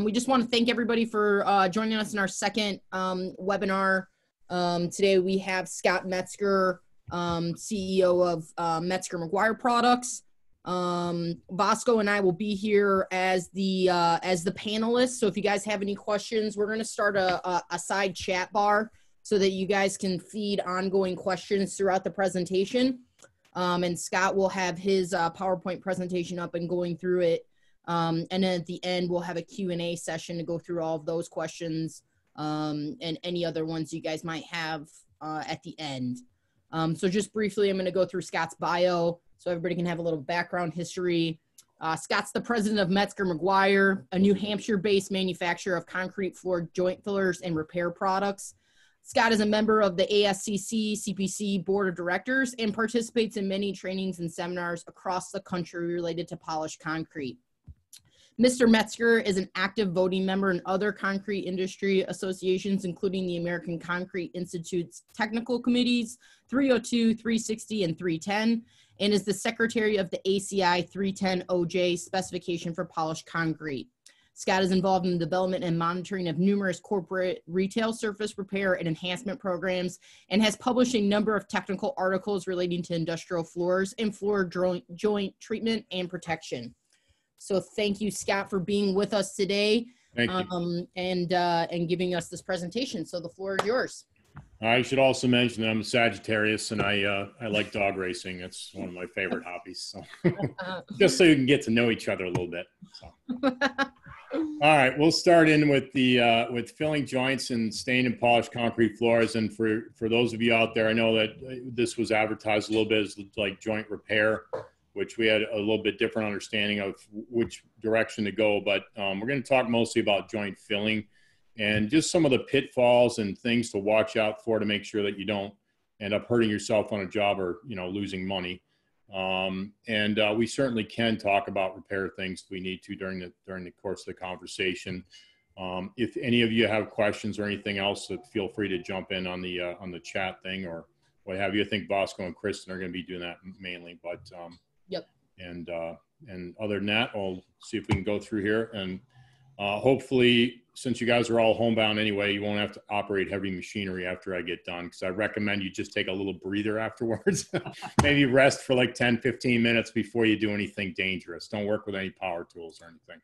We just want to thank everybody for joining us in our second webinar. Today we have Scott Metzger, CEO of Metzger-McGuire Products. Bosco and I will be here as the panelists. So if you guys have any questions, we're going to start a side chat bar so that you guys can feed ongoing questions throughout the presentation. And Scott will have his PowerPoint presentation up and going through it. And then at the end, we'll have a Q&A session to go through all of those questions and any other ones you guys might have at the end. So just briefly, I'm going to go through Scott's bio so everybody can have a little background history. Scott's the president of Metzger-McGuire, a New Hampshire-based manufacturer of concrete floor joint fillers and repair products. Scott is a member of the ASCC CPC Board of Directors and participates in many trainings and seminars across the country related to polished concrete. Mr. Metzger is an active voting member in other concrete industry associations, including the American Concrete Institute's technical committees 302, 360, and 310, and is the secretary of the ACI 310 OJ specification for polished concrete. Scott is involved in the development and monitoring of numerous corporate retail surface repair and enhancement programs, and has published a number of technical articles relating to industrial floors and floor joint treatment and protection. So thank you, Scott, for being with us today and giving us this presentation. So the floor is yours. I should also mention that I'm a Sagittarius, and I like dog racing. It's one of my favorite hobbies. So just so you can get to know each other a little bit. So. All right, we'll start in with the with filling joints and stained and polished concrete floors. And for those of you out there, I know that this was advertised a little bit as like joint repair, which we had a little bit different understanding of which direction to go, but we're going to talk mostly about joint filling and just some of the pitfalls and things to watch out for to make sure that you don't end up hurting yourself on a job or, you know, losing money. We certainly can talk about repair things if we need to during the course of the conversation. If any of you have questions or anything else, feel free to jump in on the chat thing or what have you. I think Bosco and Kristen are going to be doing that mainly, but yep. And other than that, I'll see if we can go through here. And hopefully, since you guys are all homebound anyway, you won't have to operate heavy machinery after I get done, because I recommend you just take a little breather afterwards. Maybe rest for like 10, 15 minutes before you do anything dangerous. Don't work with any power tools or anything.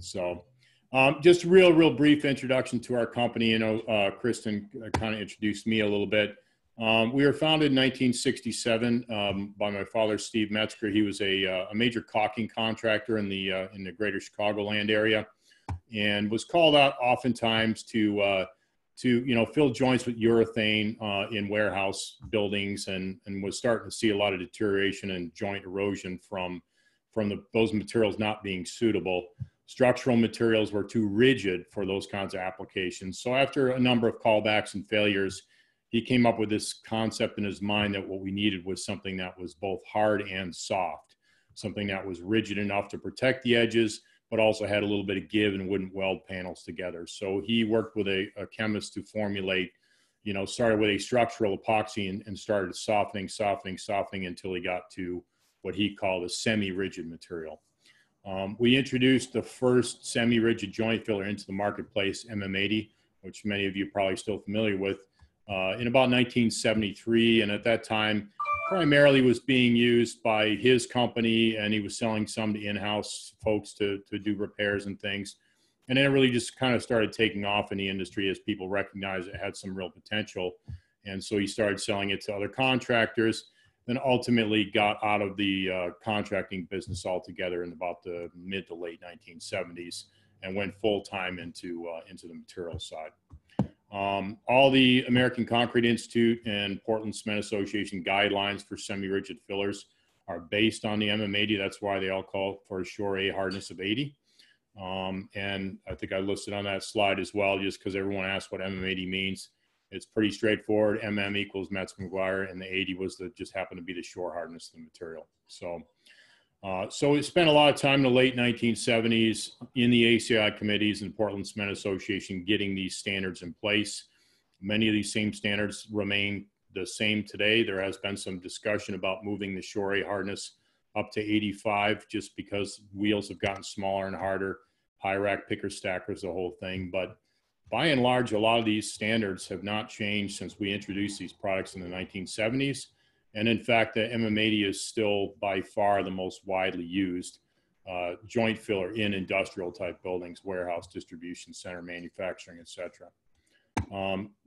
So just real brief introduction to our company. You know, Kristen kind of introduced me a little bit. We were founded in 1967 by my father, Steve Metzger. He was a major caulking contractor in the greater Chicago Land area, and was called out oftentimes to you know, fill joints with urethane in warehouse buildings, and was starting to see a lot of deterioration and joint erosion from those materials not being suitable. Structural materials were too rigid for those kinds of applications. So after a number of callbacks and failures, he came up with this concept in his mind that what we needed was something that was both hard and soft, something that was rigid enough to protect the edges, but also had a little bit of give and wouldn't weld panels together. So he worked with a chemist to formulate, you know, started with a structural epoxy and started softening until he got to what he called a semi-rigid material. We introduced the first semi-rigid joint filler into the marketplace, MM80, which many of you are probably still familiar with. In about 1973, and at that time primarily was being used by his company, and he was selling some to in-house folks to do repairs and things. And then it really just kind of started taking off in the industry as people recognized it had some real potential. And so he started selling it to other contractors, then ultimately got out of the contracting business altogether in about the mid to late 1970s and went full-time into the material side. All the American Concrete Institute and Portland Cement Association guidelines for semi-rigid fillers are based on the MM80. That's why they all call for a Shore A hardness of 80. And I think I listed on that slide as well, just because everyone asks what MM80 means. It's pretty straightforward. MM equals Metzger-McGuire, and the 80 was just happened to be the shore hardness of the material. So, we spent a lot of time in the late 1970s in the ACI committees and Portland Cement Association getting these standards in place. Many of these same standards remain the same today. There has been some discussion about moving the Shore A hardness up to 85 just because wheels have gotten smaller and harder. high rack picker stackers, the whole thing. But by and large, a lot of these standards have not changed since we introduced these products in the 1970s. And in fact, the MM80 is still by far the most widely used joint filler in industrial type buildings, warehouse, distribution center, manufacturing, et cetera.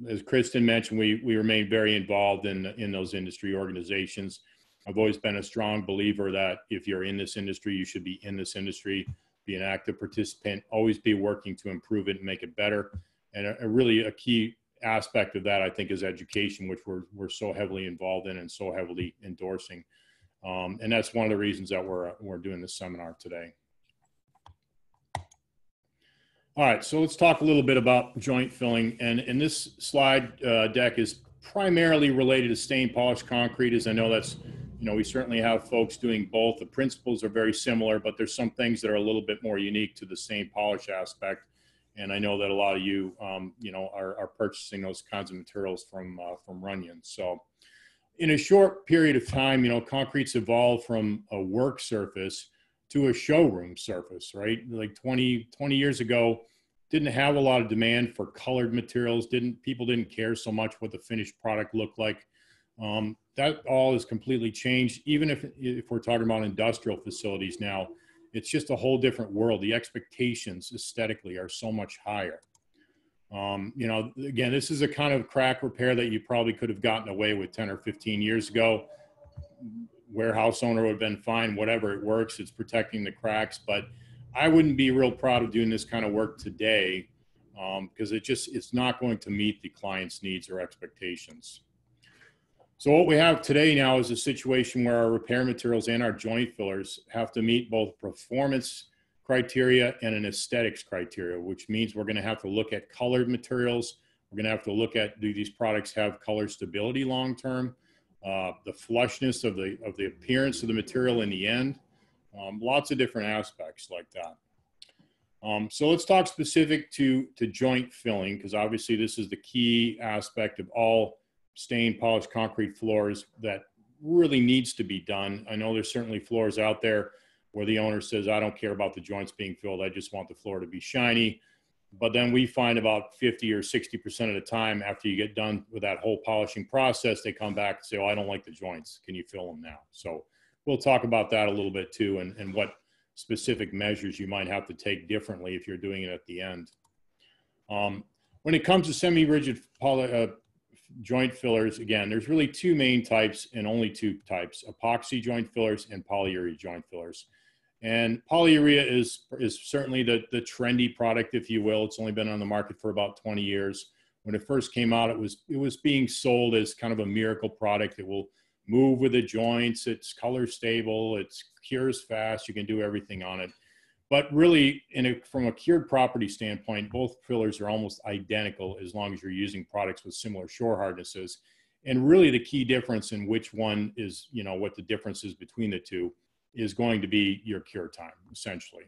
As Kristen mentioned, we remain very involved in those industry organizations. I've always been a strong believer that if you're in this industry, you should be in this industry, be an active participant, always be working to improve it and make it better. And really a key aspect of that, I think, is education, which we're so heavily involved in and so heavily endorsing. And that's one of the reasons that we're doing this seminar today. All right, so let's talk a little bit about joint filling. And this slide deck is primarily related to stain polished concrete, as I know that's, you know, we certainly have folks doing both. The principles are very similar, but there's some things that are a little bit more unique to the stain polish aspect. And I know that a lot of you, you know, are purchasing those kinds of materials from Runyon. So in a short period of time, you know, concrete's evolved from a work surface to a showroom surface, right? Like 20 years ago, didn't have a lot of demand for colored materials. People didn't care so much what the finished product looked like. That all has completely changed. Even if we're talking about industrial facilities now, it's just a whole different world. The expectations aesthetically are so much higher. You know, again, this is a kind of crack repair that you probably could have gotten away with 10 or 15 years ago. Warehouse owner would have been fine, whatever, it works, it's protecting the cracks. But I wouldn't be real proud of doing this kind of work today because it's not going to meet the client's needs or expectations. So what we have today now is a situation where our repair materials and our joint fillers have to meet both performance criteria and an aesthetics criteria, which means we're going to have to look at colored materials. We're going to have to look at, do these products have color stability long term, the flushness of the appearance of the material in the end, lots of different aspects like that. So let's talk specific to joint filling, because obviously this is the key aspect of all stain polished concrete floors that really needs to be done. I know there's certainly floors out there where the owner says, I don't care about the joints being filled, I just want the floor to be shiny. But then we find about 50 or 60% of the time after you get done with that whole polishing process, they come back and say, oh, I don't like the joints, can you fill them now? So we'll talk about that a little bit too, and what specific measures you might have to take differently if you're doing it at the end. When it comes to semi-rigid joint fillers, again, there's really two main types and only two types: epoxy joint fillers and polyurea joint fillers. And polyurea is certainly the trendy product, if you will. It's only been on the market for about 20 years. When it first came out, it was being sold as kind of a miracle product. It will move with the joints, it's color stable, it cures fast, you can do everything on it. But really, from a cured property standpoint, both fillers are almost identical as long as you're using products with similar shore hardnesses. And really the key difference in which one is, you know, what the difference is between the two is going to be your cure time, essentially.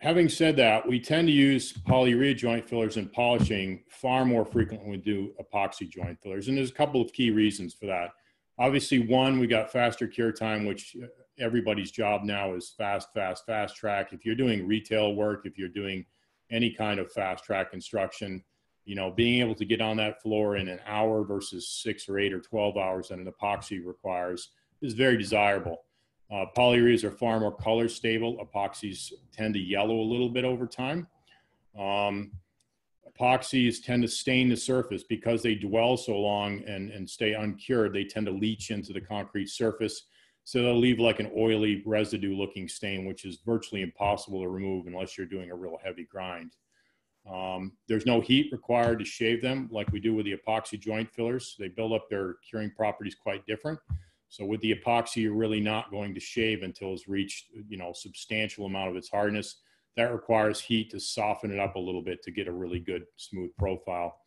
Having said that, we tend to use polyurea joint fillers in polishing far more frequently than we do epoxy joint fillers. And there's a couple of key reasons for that. Obviously, one, we got faster cure time, which everybody's job now is fast track. If you're doing retail work, if you're doing any kind of fast track construction, you know, being able to get on that floor in an hour versus 6 or 8 or 12 hours that an epoxy requires is very desirable. Polyureas are far more color stable. Epoxies tend to yellow a little bit over time. Epoxies tend to stain the surface because they dwell so long and stay uncured. They tend to leach into the concrete surface. So they'll leave like an oily residue looking stain, which is virtually impossible to remove unless you're doing a real heavy grind. There's no heat required to shave them like we do with the epoxy joint fillers. They build up their curing properties quite different. So with the epoxy, you're really not going to shave until it's reached, you know, substantial amount of its hardness. That requires heat to soften it up a little bit to get a really good smooth profile.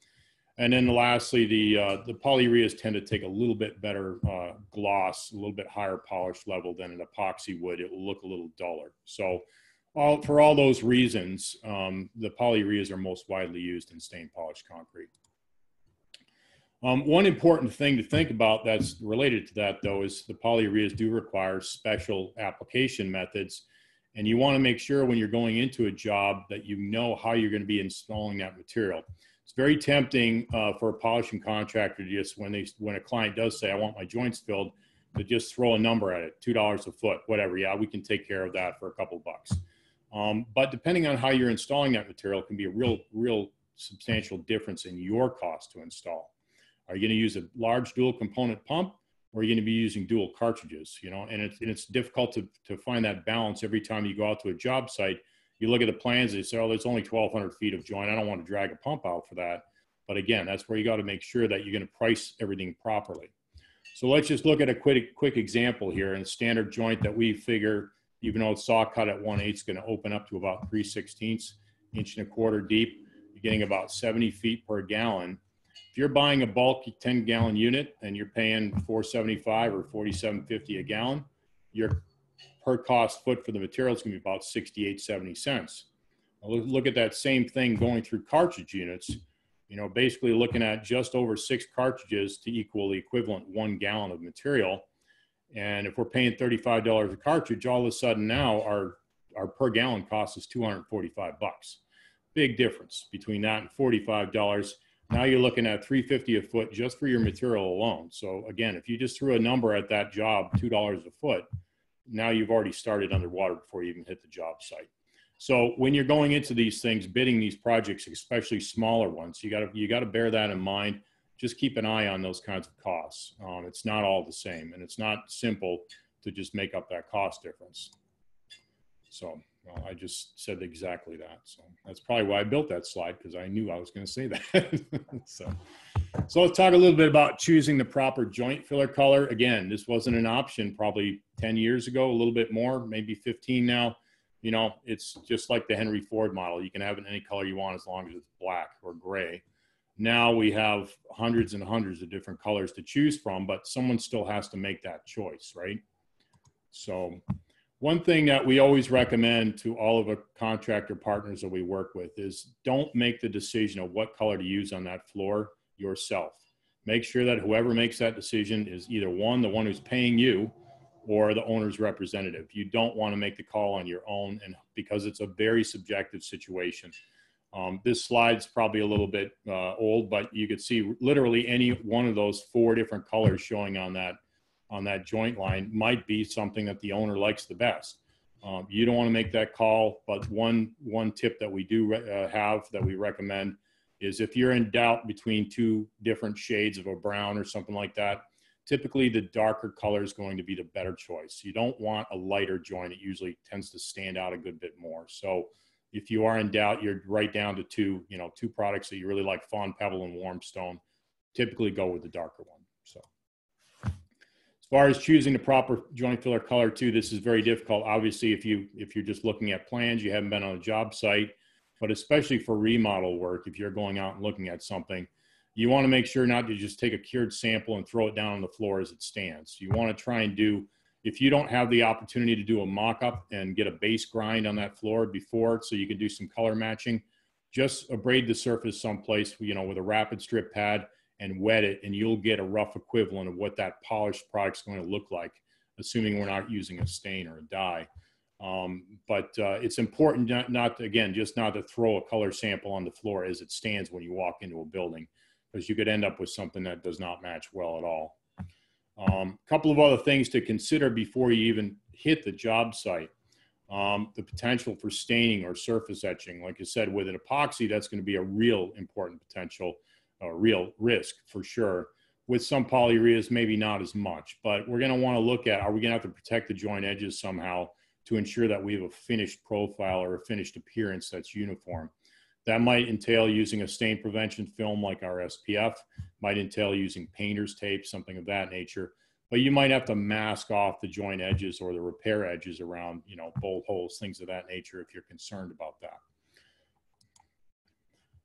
And then lastly, the polyureas tend to take a little bit better gloss, a little bit higher polish level than an epoxy would. It will look a little duller. So for all those reasons, the polyureas are most widely used in stain polished concrete. One important thing to think about that's related to that, though, is the polyureas do require special application methods. And you want to make sure when you're going into a job that you know how you're going to be installing that material. It's very tempting for a polishing contractor to just, when a client does say, I want my joints filled, to just throw a number at it, $2 a foot, whatever. Yeah, we can take care of that for a couple bucks. But depending on how you're installing that material, it can be a real substantial difference in your cost to install. Are you going to use a large dual component pump, or are you going to be using dual cartridges? You know, and it's difficult to find that balance every time you go out to a job site. You look at the plans, they say, oh, there's only 1,200 feet of joint. I don't want to drag a pump out for that. But again, that's where you got to make sure that you're going to price everything properly. So let's just look at a quick example here. And a standard joint that we figure, even though it's saw cut at 1/8, is going to open up to about 3/16, inch and a quarter deep. You're getting about 70 feet per gallon. If you're buying a bulky 10-gallon unit and you're paying $4.75 or $47.50 a gallon, your per cost foot for the material is going to be about 68-70 cents. Look at that same thing going through cartridge units. You know, basically looking at just over 6 cartridges to equal the equivalent 1 gallon of material. And if we're paying $35 a cartridge, all of a sudden now our per gallon cost is $245. Big difference between that and $45. Now you're looking at $350 a foot just for your material alone. So again, if you just threw a number at that job, $2 a foot, now you've already started underwater before you even hit the job site. So when you're going into these things, bidding these projects, especially smaller ones, you got to bear that in mind. Just keep an eye on those kinds of costs. It's not all the same, and it's not simple to just make up that cost difference. So. Well, I just said exactly that. So that's probably why I built that slide, because I knew I was going to say that. So let's talk a little bit about choosing the proper joint filler color. Again, this wasn't an option probably 10 years ago, a little bit more, maybe 15 now. You know, it's just like the Henry Ford model. You can have it in any color you want as long as it's black or gray. Now we have hundreds and hundreds of different colors to choose from, but someone still has to make that choice, right? So one thing that we always recommend to all of our contractor partners that we work with is don't make the decision of what color to use on that floor yourself. Make sure that whoever makes that decision is either one, the one who's paying you, or the owner's representative. You don't want to make the call on your own, and because it's a very subjective situation. This slide's probably a little bit old, but you could see literally any one of those 4 different colors showing on that joint line might be something that the owner likes the best. You don't want to make that call, but one tip that we do have that we recommend is if you're in doubt between 2 different shades of a brown or something like that, typically the darker color is going to be the better choice. You don't want a lighter joint. It usually tends to stand out a good bit more. So if you are in doubt, you're right down to 2 products that you really like, Fawn Pebble and Warm Stone, typically go with the darker one. So. As far as choosing the proper joint filler color too, this is very difficult. Obviously, if you're just looking at plans, you haven't been on a job site, but especially for remodel work, if you're going out and looking at something, you want to make sure not to just take a cured sample and throw it down on the floor as it stands. You want to try and do, if you don't have the opportunity to do a mock-up and get a base grind on that floor before, so you can do some color matching, just abrade the surface someplace, you know, with a rapid strip pad, and wet it, and you'll get a rough equivalent of what that polished product's going to look like, assuming we're not using a stain or a dye. But it's important not to throw a color sample on the floor as it stands when you walk into a building, because you could end up with something that does not match well at all. Couple of other things to consider before you even hit the job site. The potential for staining or surface etching. Like I said, with an epoxy, that's going to be a real important potential. A real risk for sure. With some polyureas, maybe not as much, but we're going to want to look at, are we going to have to protect the joint edges somehow to ensure that we have a finished profile or a finished appearance that's uniform? That might entail using a stain prevention film like our SPF, might entail using painter's tape, something of that nature, but you might have to mask off the joint edges or the repair edges around, you know, bolt holes, things of that nature if you're concerned about that.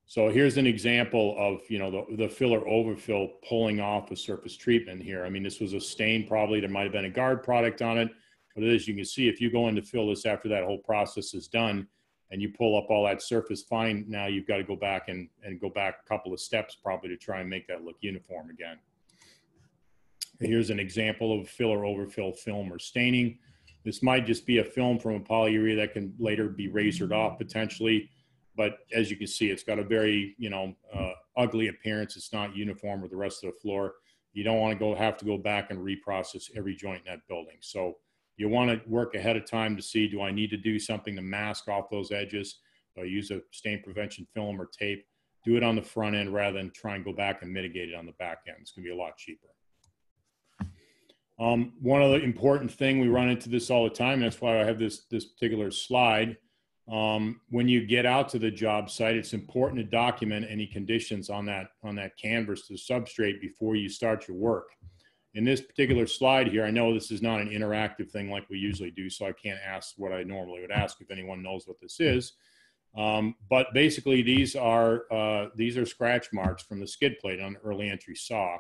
So here's an example of, you know, the filler overfill pulling off a surface treatment here. I mean, this was a stain probably, there might have been a guard product on it, but as you can see, if you go in to fill this after that whole process is done and you pull up all that surface fine, now you've got to go back and go back a couple of steps probably to try and make that look uniform again. Here's an example of filler overfill film or staining. This might just be a film from a polyurea that can later be razored off potentially, but as you can see, it's got a very, ugly appearance. It's not uniform with the rest of the floor. You don't want to have to go back and reprocess every joint in that building. So you want to work ahead of time to see, do I need to do something to mask off those edges? Do I use a stain prevention film or tape? Do it on the front end rather than try and go back and mitigate it on the back end. It's going to be a lot cheaper. One other important thing, we run into this all the time, and that's why I have this particular slide. When you get out to the job site, it's important to document any conditions on that canvas to the substrate before you start your work. In this particular slide here, I know this is not an interactive thing like we usually do, so I can't ask what I normally would ask if anyone knows what this is. But basically, these are scratch marks from the skid plate on an early entry saw.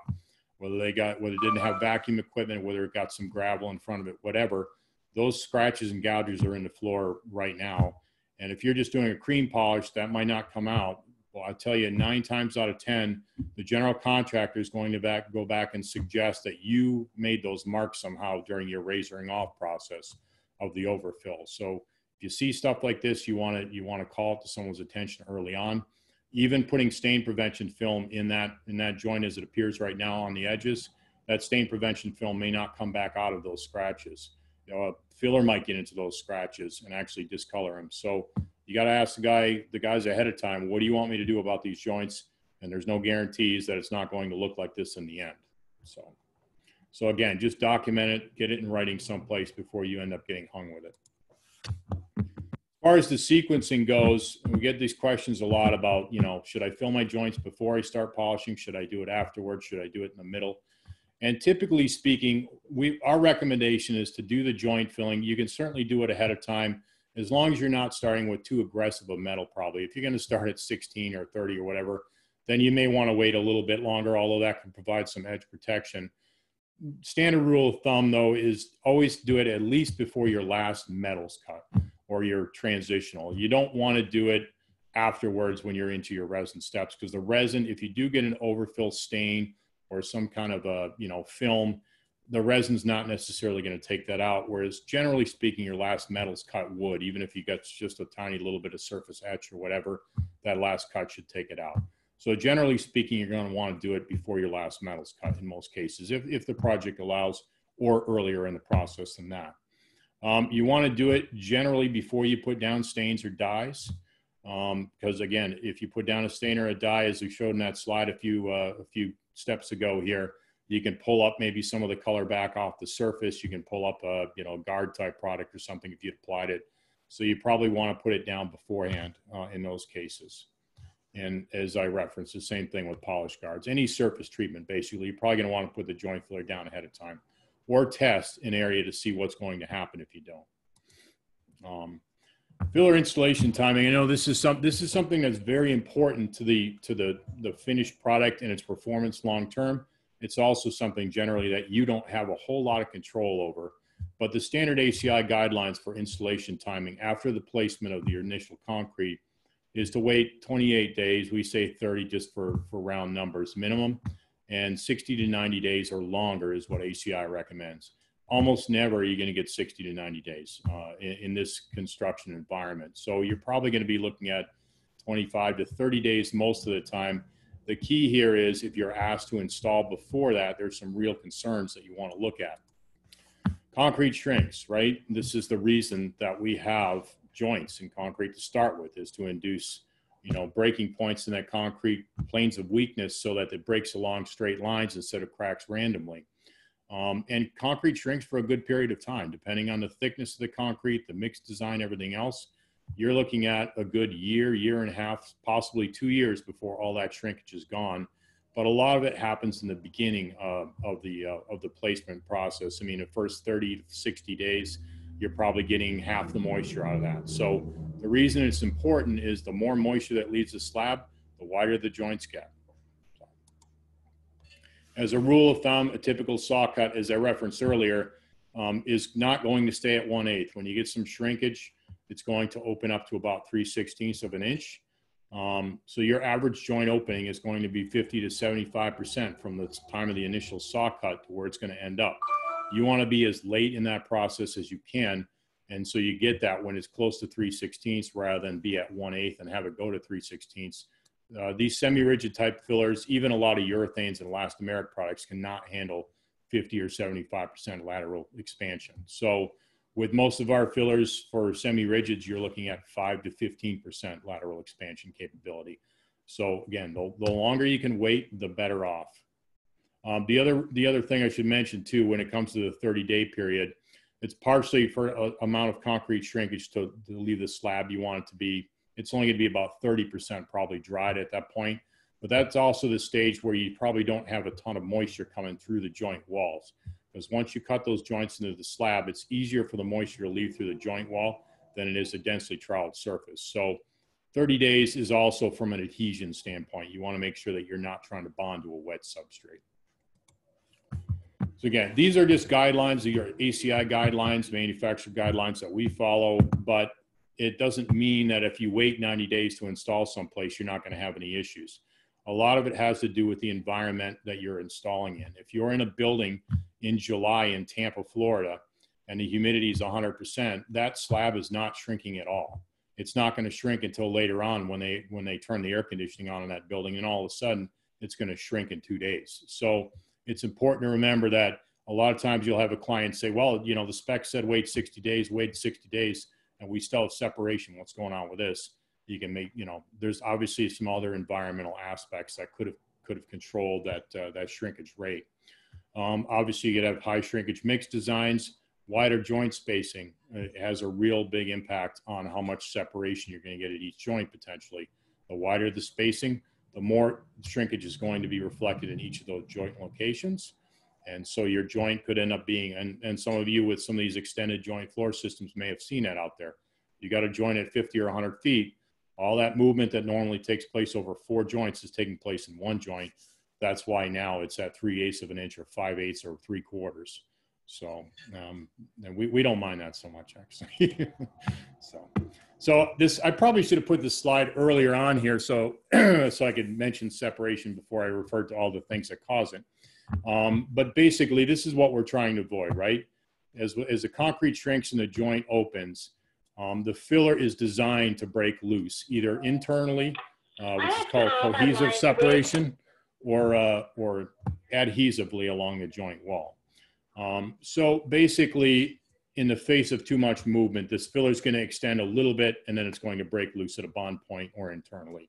Whether it didn't have vacuum equipment, whether it got some gravel in front of it, whatever, those scratches and gouges are in the floor right now. And if you're just doing a cream polish, that might not come out. Well, I'll tell you, 9 times out of 10, the general contractor is going to go back and suggest that you made those marks somehow during your razoring off process of the overfill. So if you see stuff like this, you want to call it to someone's attention early on. Even putting stain prevention film in that joint as it appears right now on the edges, that stain prevention film may not come back out of those scratches. A filler might get into those scratches and actually discolor them. So you got to ask the guys ahead of time, what do you want me to do about these joints? And there's no guarantees that it's not going to look like this in the end. So again, just document it, get it in writing someplace before you end up getting hung with it. As far as the sequencing goes, we get these questions a lot about, should I fill my joints before I start polishing? Should I do it afterwards? Should I do it in the middle? And typically speaking, our recommendation is to do the joint filling. You can certainly do it ahead of time as long as you're not starting with too aggressive a metal probably. If you're going to start at 16 or 30 or whatever, then you may want to wait a little bit longer, although that can provide some edge protection. Standard rule of thumb though is always do it at least before your last metal's cut or your transitional. You don't want to do it afterwards when you're into your resin steps, because the resin, if you do get an overfill stain or some kind of a film, the resin's not necessarily going to take that out, whereas generally speaking, your last metal's cut would, even if you got just a tiny little bit of surface etch or whatever, that last cut should take it out. So generally speaking, you're going to want to do it before your last metal's cut in most cases, if the project allows, or earlier in the process than that. You want to do it generally before you put down stains or dyes, because again, if you put down a stain or a dye, as we showed in that slide a few steps ago here, you can pull up maybe some of the color back off the surface. You can pull up a guard type product or something if you applied it. So you probably want to put it down beforehand in those cases. And as I referenced, the same thing with polish guards. Any surface treatment, basically, you're probably going to want to put the joint filler down ahead of time, or test an area to see what's going to happen if you don't. Filler installation timing. I know this is something that's very important to the finished product and its performance long term. It's also something generally that you don't have a whole lot of control over, but the standard ACI guidelines for installation timing after the placement of your initial concrete is to wait 28 days. We say 30 just for round numbers minimum, and 60 to 90 days or longer is what ACI recommends. Almost never are you going to get 60 to 90 days in this construction environment. So you're probably going to be looking at 25 to 30 days most of the time. The key here is if you're asked to install before that, there's some real concerns that you want to look at. Concrete shrinks, right? This is the reason that we have joints in concrete to start with, is to induce breaking points in that concrete, planes of weakness, so that it breaks along straight lines instead of cracks randomly. And concrete shrinks for a good period of time, depending on the thickness of the concrete, the mix design, everything else. You're looking at a good year, year and a half, possibly 2 years before all that shrinkage is gone. But a lot of it happens in the beginning of the placement process. I mean, the first 30 to 60 days, you're probably getting half the moisture out of that. So the reason it's important is the more moisture that leaves the slab, the wider the joints get. As a rule of thumb, a typical saw cut, as I referenced earlier, is not going to stay at 1/8. When you get some shrinkage, it's going to open up to about 3/16 of an inch. So your average joint opening is going to be 50 to 75% from the time of the initial saw cut to where it's going to end up. You want to be as late in that process as you can. And so you get that when it's close to 3/16 rather than be at 1/8 and have it go to 3/16. These semi-rigid type fillers, even a lot of urethanes and elastomeric products cannot handle 50 or 75% lateral expansion. So with most of our fillers for semi-rigids, you're looking at 5 to 15% lateral expansion capability. So again, the longer you can wait, the better off. The other thing I should mention too, when it comes to the 30-day period, it's partially for amount of concrete shrinkage to leave the slab you want it to be. It's only going to be about 30% probably dried at that point. But that's also the stage where you probably don't have a ton of moisture coming through the joint walls. Because once you cut those joints into the slab, it's easier for the moisture to leave through the joint wall than it is a densely troweled surface. So 30 days is also from an adhesion standpoint. You want to make sure that you're not trying to bond to a wet substrate. So again, these are just guidelines. These are ACI guidelines, manufacturer guidelines that we follow, but it doesn't mean that if you wait 90 days to install someplace, you're not going to have any issues. A lot of it has to do with the environment that you're installing in. If you're in a building in July in Tampa, Florida, and the humidity is 100%, that slab is not shrinking at all. It's not going to shrink until later on when they turn the air conditioning on in that building, and all of a sudden it's going to shrink in 2 days. So it's important to remember that a lot of times you'll have a client say, well, you know, the spec said wait 60 days, wait 60 days, and we still have separation. What's going on with this? You can make, you know, there's obviously some other environmental aspects that could have controlled that shrinkage rate. Obviously, you could have high shrinkage mix designs, wider joint spacing. It has a real big impact on how much separation you're going to get at each joint potentially. The wider the spacing, the more shrinkage is going to be reflected in each of those joint locations. And so your joint could end up being, and some of you with some of these extended joint floor systems may have seen that out there. You got a joint at 50 or 100 feet. All that movement that normally takes place over 4 joints is taking place in 1 joint. That's why now it's at 3/8 of an inch or 5/8 or 3/4. So and we don't mind that so much, actually. So this, I probably should have put this slide earlier on here so I could mention separation before I referred to all the things that cause it. But basically, this is what we're trying to avoid, right? As the concrete shrinks and the joint opens, the filler is designed to break loose, either internally, which is called cohesive separation, or adhesively along the joint wall. So basically, in the face of too much movement, this filler is going to extend a little bit, and then it's going to break loose at a bond point or internally.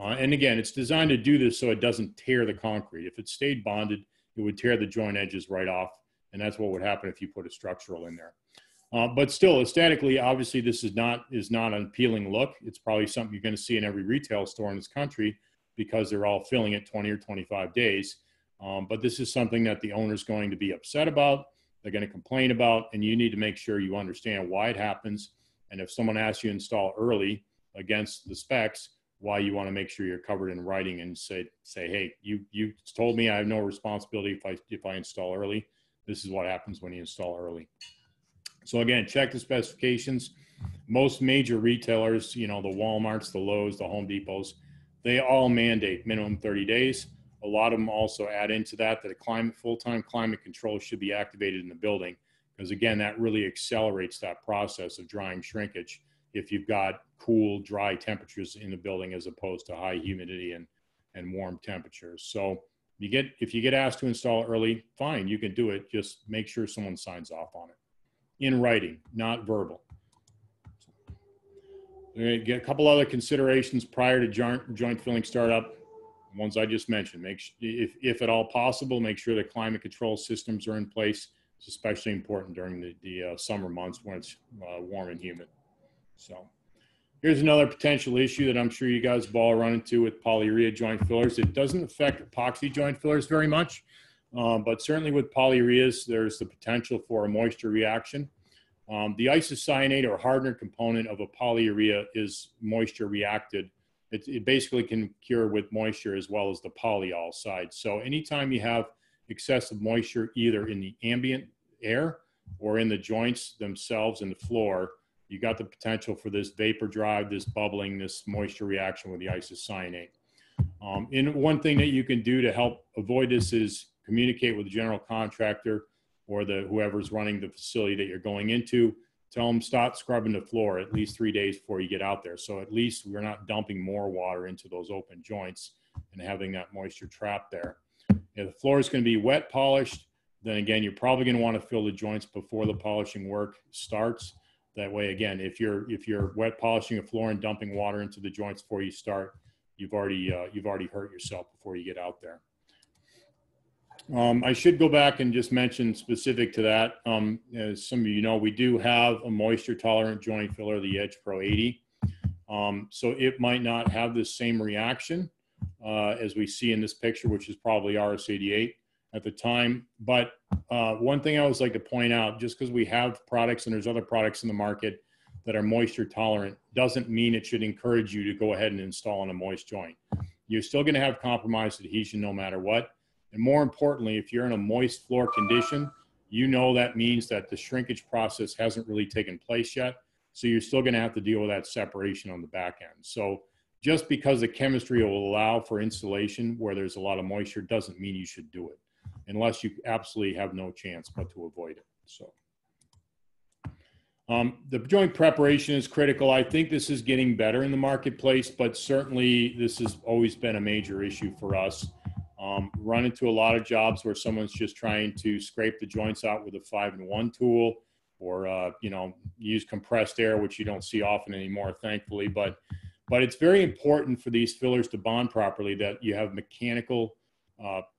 And again, it's designed to do this so it doesn't tear the concrete. If it stayed bonded, it would tear the joint edges right off, and that's what would happen if you put a structural in there. But still, aesthetically, obviously, this is not an appealing look. It's probably something you're going to see in every retail store in this country because they're all filling it 20 or 25 days. But this is something that the owner's going to be upset about. They're going to complain about, and you need to make sure you understand why it happens. And if someone asks you to install early against the specs, why you want to make sure you're covered in writing and say, hey, you told me I have no responsibility if I install early. This is what happens when you install early. So again, check the specifications. Most major retailers, you know, the Walmarts, the Lowe's, the Home Depots, they all mandate minimum 30 days. A lot of them also add into that a full-time climate control should be activated in the building, because again, that really accelerates that process of drying shrinkage if you've got cool, dry temperatures in the building as opposed to high humidity and warm temperatures. So if you get asked to install early, fine, you can do it. Just make sure someone signs off on it. In writing, not verbal. Get a couple other considerations prior to joint filling startup. The ones I just mentioned. Make sure, if at all possible, make sure the climate control systems are in place. It's especially important during the summer months when it's warm and humid. So here's another potential issue that I'm sure you guys have all run into with polyurea joint fillers. It doesn't affect epoxy joint fillers very much. But certainly with polyureas, there's the potential for a moisture reaction. The isocyanate or hardener component of a polyurea is moisture reacted. It basically can cure with moisture as well as the polyol side. So anytime you have excessive moisture, either in the ambient air or in the joints themselves in the floor, you got the potential for this vapor drive, this bubbling, this moisture reaction with the isocyanate. And one thing that you can do to help avoid this is communicate with the general contractor or the whoever's running the facility that you're going into, tell them stop scrubbing the floor at least 3 days before you get out there. So at least we're not dumping more water into those open joints and having that moisture trapped there. If the floor is going to be wet polished, then again, you're probably going to want to fill the joints before the polishing work starts. That way, again, if you're wet polishing a floor and dumping water into the joints before you start, you've already hurt yourself before you get out there. I should go back and just mention specific to that. As some of you know, we do have a moisture tolerant joint filler, the Edge Pro 80. So it might not have the same reaction as we see in this picture, which is probably RS88 at the time. But one thing I always like to point out, just because we have products and there's other products in the market that are moisture tolerant, doesn't mean it should encourage you to go ahead and install on a moist joint. You're still going to have compromised adhesion no matter what. And more importantly, if you're in a moist floor condition, you know that means that the shrinkage process hasn't really taken place yet. So you're still going to have to deal with that separation on the back end. So just because the chemistry will allow for insulation where there's a lot of moisture doesn't mean you should do it, unless you absolutely have no chance but to avoid it. So the joint preparation is critical. I think this is getting better in the marketplace, but certainly this has always been a major issue for us. Run into a lot of jobs where someone's just trying to scrape the joints out with a 5-in-1 tool, or use compressed air, which you don't see often anymore, thankfully. But it's very important for these fillers to bond properly that you have mechanical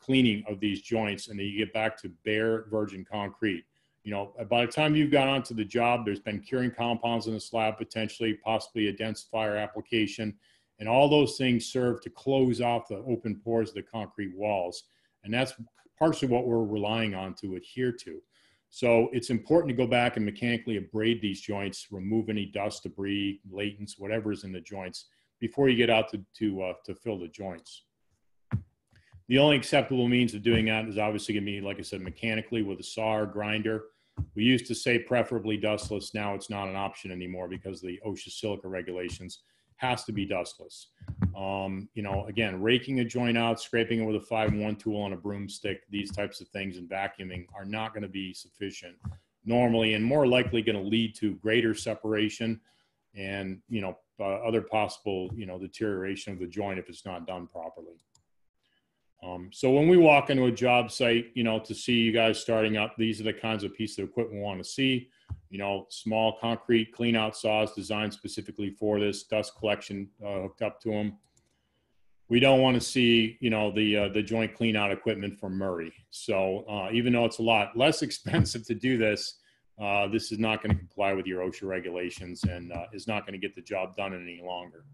cleaning of these joints and that you get back to bare virgin concrete. You know, by the time you've got onto the job, there's been curing compounds in the slab, potentially, possibly a densifier application. And all those things serve to close off the open pores of the concrete walls. And that's partially what we're relying on to adhere to. So it's important to go back and mechanically abrade these joints, remove any dust, debris, latents, whatever is in the joints before you get out to fill the joints. The only acceptable means of doing that is obviously going to be, like I said, mechanically with a saw or grinder. We used to say preferably dustless. Now it's not an option anymore because the OSHA silica regulations. Has to be dustless. Again, raking a joint out, scraping it with a 5-in-1 tool on a broomstick, these types of things, and vacuuming are not going to be sufficient normally, and more likely going to lead to greater separation and other possible deterioration of the joint if it's not done properly. So when we walk into a job site, to see you guys starting up, these are the kinds of pieces of equipment we want to see. Small concrete clean out saws designed specifically for this, dust collection hooked up to them. We don't want to see, the joint clean out equipment from Murray. So even though it's a lot less expensive to do this, this is not going to comply with your OSHA regulations and is not going to get the job done any longer.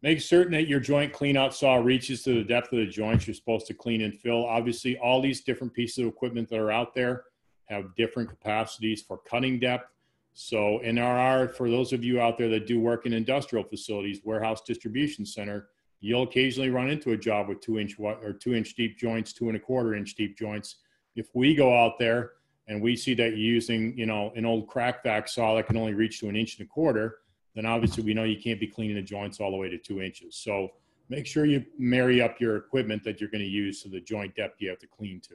Make certain that your joint cleanout saw reaches to the depth of the joints you're supposed to clean and fill. Obviously, all these different pieces of equipment that are out there have different capacities for cutting depth. So, and there are, for those of you out there that do work in industrial facilities, warehouse distribution center, you'll occasionally run into a job with 2-inch deep joints, 2 1/4-inch deep joints. If we go out there and we see that you're using, an old crackback saw that can only reach to 1 1/4 inches, then obviously we know you can't be cleaning the joints all the way to 2 inches. So make sure you marry up your equipment that you're going to use to the joint depth you have to clean to.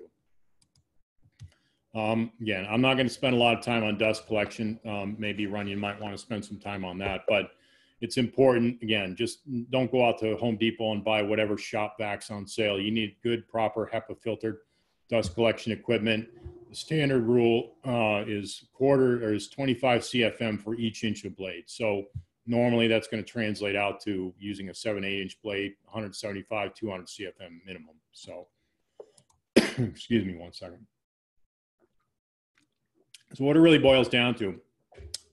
Again, I'm not going to spend a lot of time on dust collection. Maybe Runyon might want to spend some time on that, but it's important. Again, just don't go out to Home Depot and buy whatever shop vacs on sale. You need good, proper HEPA filtered dust collection equipment. The standard rule is 25 CFM for each inch of blade. So normally that's going to translate out to using a 7/8-inch blade, 175, 200 CFM minimum. So excuse me one second. So what it really boils down to, do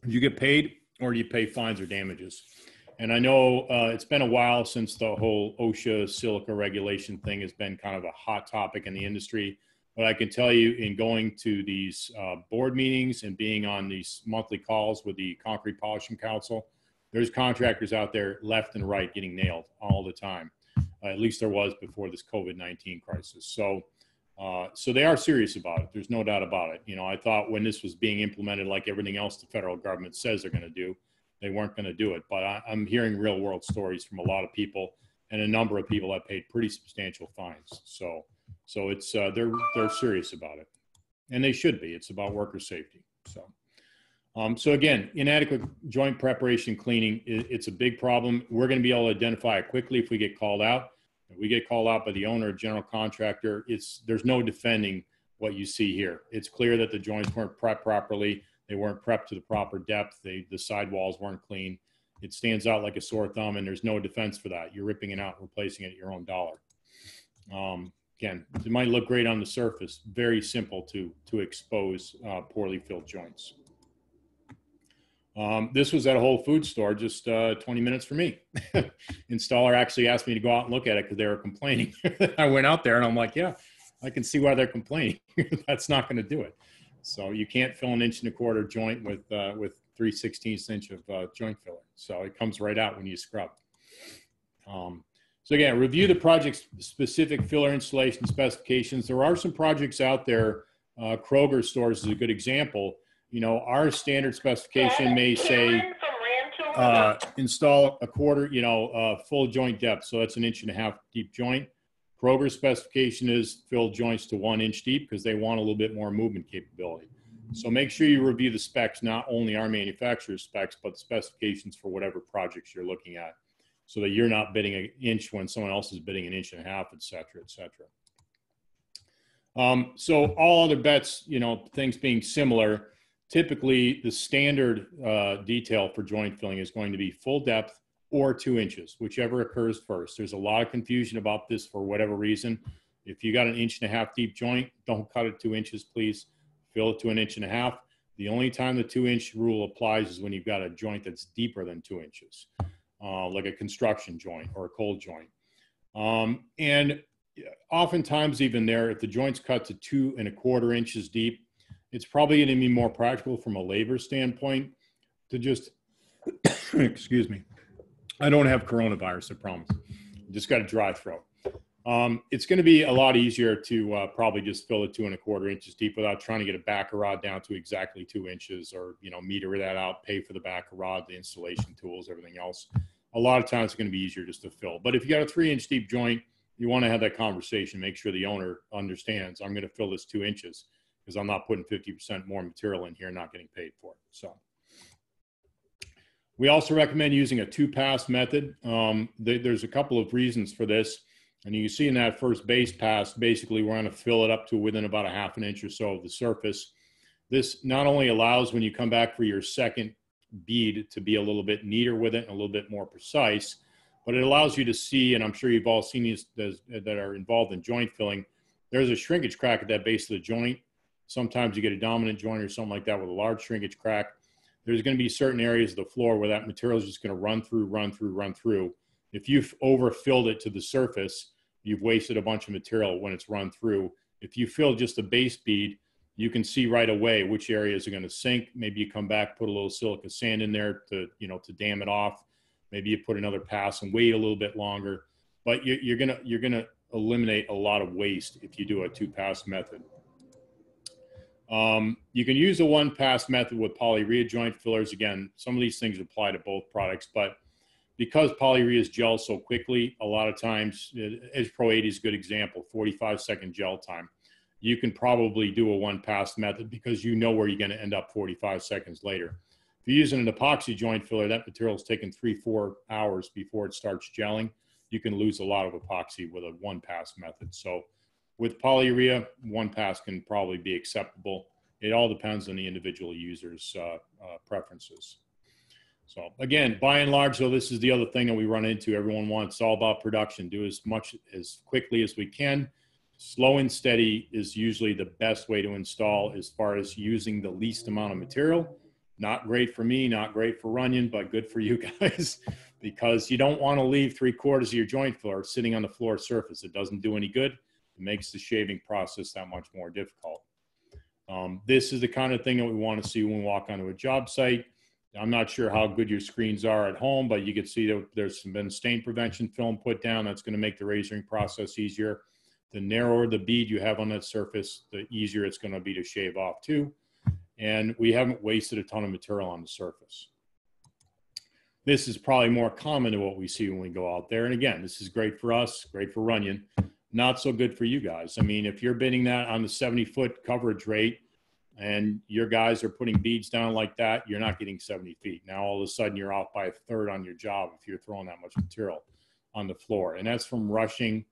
you get paid or do you pay fines or damages? And I know it's been a while since the whole OSHA silica regulation thing has been kind of a hot topic in the industry. But I can tell you, in going to these board meetings and being on these monthly calls with the Concrete Polishing Council, there's contractors out there left and right getting nailed all the time. At least there was before this COVID-19 crisis. So they are serious about it. There's no doubt about it. I thought when this was being implemented, like everything else the federal government says they're going to do, they weren't going to do it. But I'm hearing real world stories from a lot of people, and a number of people that paid pretty substantial fines. So So it's they're serious about it, and they should be. It's about worker safety. So so again, inadequate joint preparation cleaning, it's a big problem. We're going to be able to identify it quickly if we get called out. If we get called out by the owner or general contractor, there's no defending what you see here. It's clear that the joints weren't prepped properly. They weren't prepped to the proper depth. The sidewalls weren't clean. It stands out like a sore thumb, and there's no defense for that. You're ripping it out and replacing it at your own dollar. Again, it might look great on the surface. Very simple to expose poorly filled joints. This was at a Whole Foods store just 20 minutes from me. Installer actually asked me to go out and look at it because they were complaining. I went out there and I'm like, yeah, I can see why they're complaining. That's not going to do it. So you can't fill an 1 1/4 inch joint with 3/16 inch of joint filler. So it comes right out when you scrub. So again, review the project's specific filler installation specifications. There are some projects out there. Kroger stores is a good example. You know, our standard specification may say install 1/4, you know, full joint depth. So that's an 1.5 inch deep joint. Kroger's specification is fill joints to 1 inch deep because they want a little bit more movement capability. So make sure you review the specs, not only our manufacturer's specs, but the specifications for whatever projects you're looking at, so that you're not bidding 1 inch when someone else is bidding 1.5 inches, et cetera, et cetera. So all other bets, you know, things being similar, typically the standard detail for joint filling is going to be full depth or 2 inches, whichever occurs first. There's a lot of confusion about this for whatever reason. If you got an 1.5 inch deep joint, don't cut it 2 inches, please. Fill it to an 1.5 inch. The only time the 2 inch rule applies is when you've got a joint that's deeper than 2 inches, like a construction joint or a cold joint. And oftentimes even there, if the joint's cut to 2 1/4 inches deep, it's probably going to be more practical from a labor standpoint to just, excuse me, I don't have coronavirus, I promise. Just got a dry throat. It's going to be a lot easier to probably just fill it 2 1/4 inches deep without trying to get a backer rod down to exactly 2 inches, or, you know, meter that out, pay for the backer rod, the installation tools, everything else. A lot of times it's going to be easier just to fill. But if you got a 3 inch deep joint, you want to have that conversation, make sure the owner understands, I'm going to fill this 2 inches because I'm not putting 50% more material in here, not getting paid for it. So we also recommend using a two-pass method. There's a couple of reasons for this. And you can see in that first base pass, basically we're going to fill it up to within about 1/2 inch or so of the surface. This not only allows when you come back for your second bead to be a little bit neater with it and a little bit more precise, but it allows you to see, and I'm sure you've all seen these that are involved in joint filling, there's a shrinkage crack at that base of the joint. Sometimes you get a dominant joint or something like that with a large shrinkage crack. There's going to be certain areas of the floor where that material is just going to run through. If you've overfilled it to the surface, you've wasted a bunch of material when it's run through. If you fill just the base bead, you can see right away which areas are going to sink. Maybe you come back, put a little silica sand in there to, you know, to dam it off. Maybe you put another pass and wait a little bit longer. But you're gonna eliminate a lot of waste if you do a two-pass method. You can use a one-pass method with polyurea joint fillers. Again, some of these things apply to both products, but because polyureas gel so quickly, a lot of times, Edge Pro 80 is a good example, 45-second gel time. You can probably do a one-pass method because you know where you're going to end up 45 seconds later. If you're using an epoxy joint filler, that material is taking 3-4 hours before it starts gelling. You can lose a lot of epoxy with a one-pass method. So with polyurea, one pass can probably be acceptable. It all depends on the individual user's preferences. So again, by and large, though, this is the other thing that we run into. Everyone wants, it's all about production. Do as much as quickly as we can. Slow and steady is usually the best way to install as far as using the least amount of material. Not great for me, not great for Runyon, but good for you guys because you don't want to leave 3/4 of your joint filler sitting on the floor surface. It doesn't do any good. Makes the shaving process that much more difficult. This is the kind of thing that we want to see when we walk onto a job site. I'm not sure how good your screens are at home, but you can see that there's been stain prevention film put down. That's going to make the razoring process easier. The narrower the bead you have on that surface, the easier it's going to be to shave off too. And we haven't wasted a ton of material on the surface. This is probably more common to what we see when we go out there. And again, this is great for us, great for Runyon. not so good for you guys. I mean, if you're bidding that on the 70-foot coverage rate and your guys are putting beads down like that, you're not getting 70 feet. Now, all of a sudden, you're off by a third on your job if you're throwing that much material on the floor. And that's from rushing,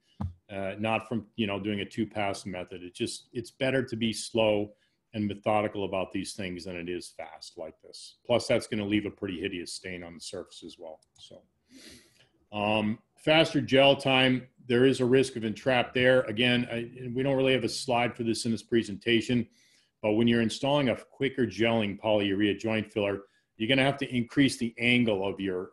not from, you know, doing a two-pass method. It just, it's better to be slow and methodical about these things than it is fast like this. Plus, that's going to leave a pretty hideous stain on the surface as well. So faster gel time, there is a risk of entrap there. Again, we don't really have a slide for this in this presentation, but when you're installing a quicker gelling polyurea joint filler, you're going to have to increase the angle of your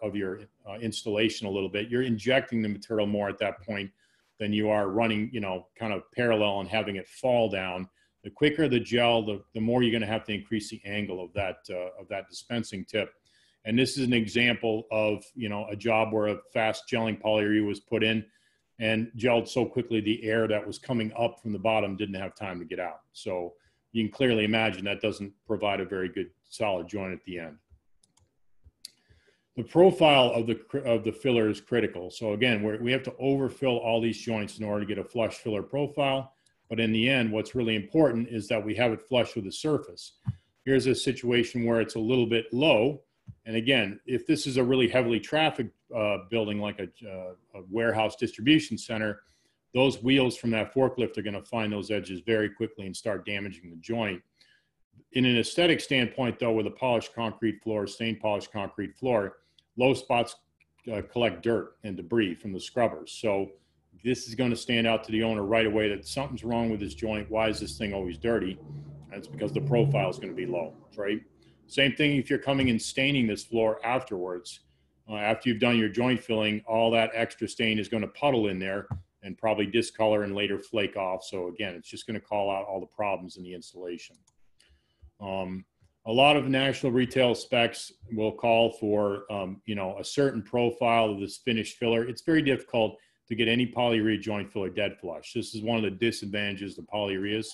installation a little bit. You're injecting the material more at that point than you are running, you know, kind of parallel and having it fall down. The quicker the gel, the more you're going to have to increase the angle of that dispensing tip. And this is an example of, you know, a job where a fast gelling polyurea was put in and gelled so quickly the air that was coming up from the bottom didn't have time to get out. So you can clearly imagine that doesn't provide a very good solid joint at the end. The profile of the filler is critical. So again, we have to overfill all these joints in order to get a flush filler profile. But in the end, what's really important is that we have it flush with the surface. Here's a situation where it's a little bit low. And again, if this is a really heavily trafficked building like a warehouse distribution center, those wheels from that forklift are going to find those edges very quickly and start damaging the joint. In an aesthetic standpoint, though, with a polished concrete floor, stained polished concrete floor, low spots collect dirt and debris from the scrubbers. So this is going to stand out to the owner right away that something's wrong with this joint. Why is this thing always dirty? That's because the profile is going to be low, right? Same thing if you're coming and staining this floor afterwards. After you've done your joint filling, all that extra stain is going to puddle in there and probably discolor and later flake off. So again, it's just going to call out all the problems in the installation. A lot of national retail specs will call for, you know, a certain profile of this finished filler. It's very difficult to get any polyurea joint filler dead flush. This is one of the disadvantages of polyureas.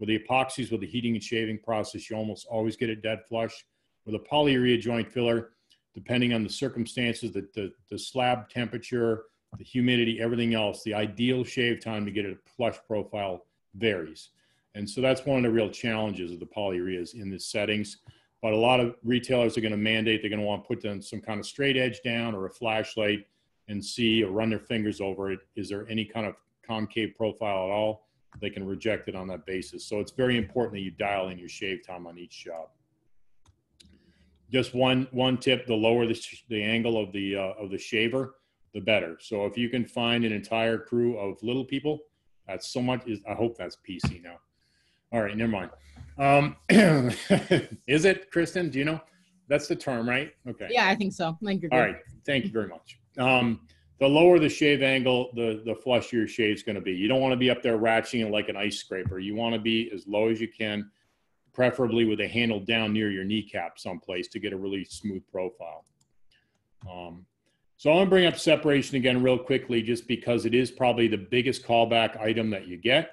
With the epoxies, with the heating and shaving process, you almost always get it dead flush. With a polyurea joint filler, depending on the circumstances, the slab temperature, the humidity, everything else, the ideal shave time to get a flush profile varies. And so that's one of the real challenges of the polyureas in these settings. But a lot of retailers are going to mandate, they're going to want to put them some kind of straight edge down or a flashlight and see or run their fingers over it. Is there any kind of concave profile at all? They can reject it on that basis. So it's very important that you dial in your shave time on each job. Just one tip: the lower the angle of the shaver, the better. So if you can find an entire crew of little people, that's so much. I hope that's PC now. All right, never mind. Is it, Kristen? Do you know? That's the term, right? Okay. Yeah, I think so. All right. Thank you very much. The lower the shave angle, the flusher your shave is going to be. You don't want to be up there ratcheting it like an ice scraper. You want to be as low as you can, preferably with a handle down near your kneecap someplace to get a really smooth profile. So I'm going to bring up separation again real quickly just because it is probably the biggest callback item that you get.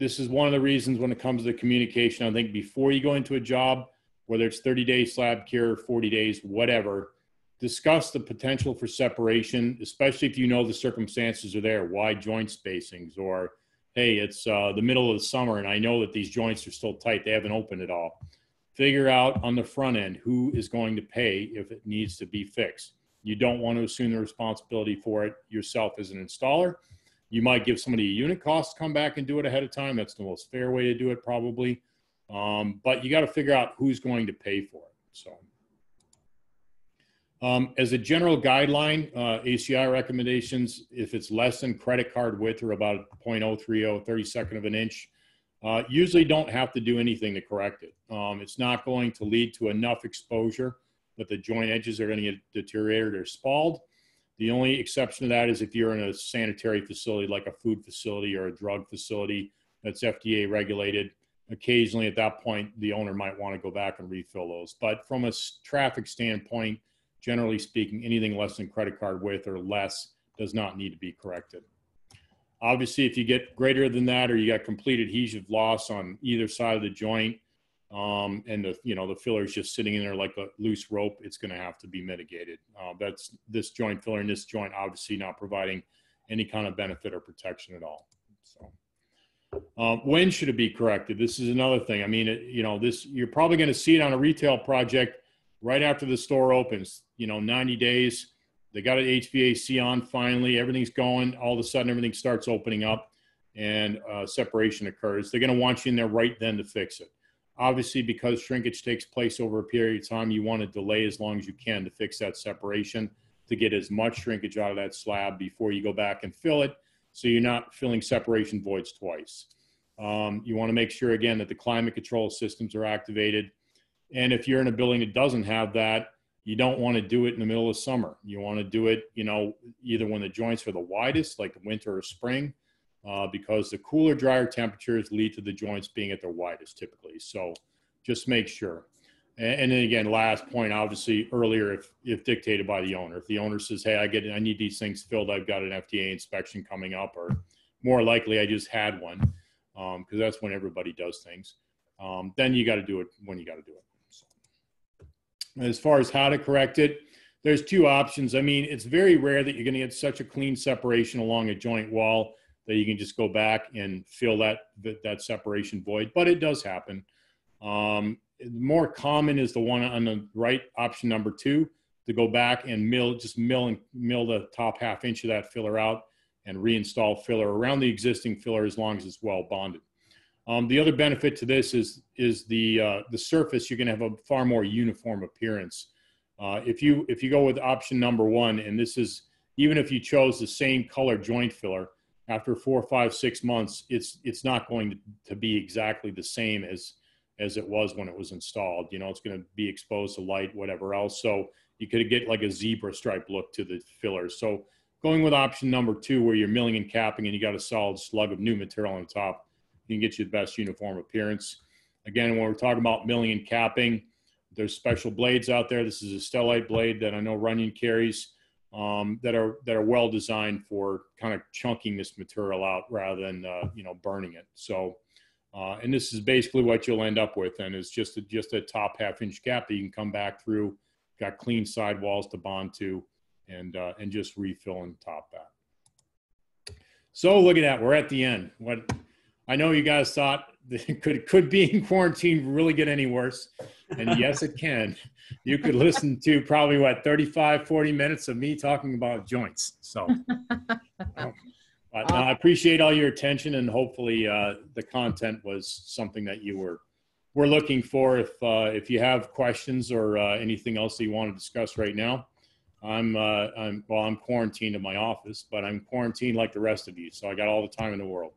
This is one of the reasons when it comes to the communication, I think before you go into a job, whether it's 30-day slab cure, 40 days, whatever, discuss the potential for separation, especially if you know the circumstances are there, wide joint spacings, or, hey, it's the middle of the summer and I know that these joints are still tight, they haven't opened at all. Figure out on the front end who is going to pay if it needs to be fixed. You don't want to assume the responsibility for it yourself as an installer. You might give somebody a unit cost to come back and do it ahead of time. That's the most fair way to do it probably. But you got to figure out who's going to pay for it. So. As a general guideline, ACI recommendations, if it's less than credit card width or about 0.030, 32nd of an inch, usually don't have to do anything to correct it. It's not going to lead to enough exposure that the joint edges are going to get deteriorated or spalled. The only exception to that is if you're in a sanitary facility like a food facility or a drug facility that's FDA regulated. Occasionally at that point, the owner might want to go back and refill those. But from a traffic standpoint, generally speaking, anything less than credit card width or less does not need to be corrected. Obviously, if you get greater than that or you got complete adhesive loss on either side of the joint and the filler is just sitting in there like a loose rope, it's going to have to be mitigated. That's this joint filler and this joint obviously not providing any kind of benefit or protection at all. So when should it be corrected? This is another thing. I mean, you're probably going to see it on a retail project right after the store opens, 90 days. They got an HVAC on finally, everything's going, all of a sudden everything starts opening up and separation occurs. They're going to want you in there right then to fix it. Obviously, because shrinkage takes place over a period of time, you want to delay as long as you can to fix that separation, to get as much shrinkage out of that slab before you go back and fill it, so you're not filling separation voids twice. You want to make sure, again, that the climate control systems are activated. And if you're in a building that doesn't have that, you don't want to do it in the middle of summer. You want to do it, either when the joints are the widest, like winter or spring, because the cooler, drier temperatures lead to the joints being at their widest typically. So just make sure. And then again, last point, obviously earlier, if dictated by the owner. If the owner says, hey, I need these things filled, I've got an FDA inspection coming up, or more likely I just had one, because that's when everybody does things. Then you got to do it when you got to do it. As far as how to correct it, there's two options. I mean, it's very rare that you're going to get such a clean separation along a joint wall that you can just go back and fill that separation void, but it does happen. More common is the one on the right, option number two, to go back and mill the top half inch of that filler out and reinstall filler around the existing filler as long as it's well bonded. The other benefit to this is the surface. You're going to have a far more uniform appearance. If you go with option number one, and this is even if you chose the same color joint filler, after 4, 5, 6 months, it's not going to be exactly the same as it was when it was installed. It's going to be exposed to light, whatever else. So you could get like a zebra stripe look to the filler. So going with option number two, where you're milling and capping and you got a solid slug of new material on top, can get you the best uniform appearance. Again, when we're talking about milling and capping, there's special blades out there. This is a Stellite blade that I know Runyon carries that are well designed for kind of chunking this material out rather than burning it. So, and this is basically what you'll end up with, and it's just a top half inch gap that you can come back through. Got clean sidewalls to bond to, and just refill and top that. So look at that. We're at the end. What? I know you guys thought that could being quarantined really get any worse, and yes, it can. You could listen to probably, 35-40 minutes of me talking about joints. So I appreciate all your attention, and hopefully the content was something that you were looking for. If you have questions or anything else that you want to discuss right now, I'm quarantined in my office, but I'm quarantined like the rest of you, so I got all the time in the world.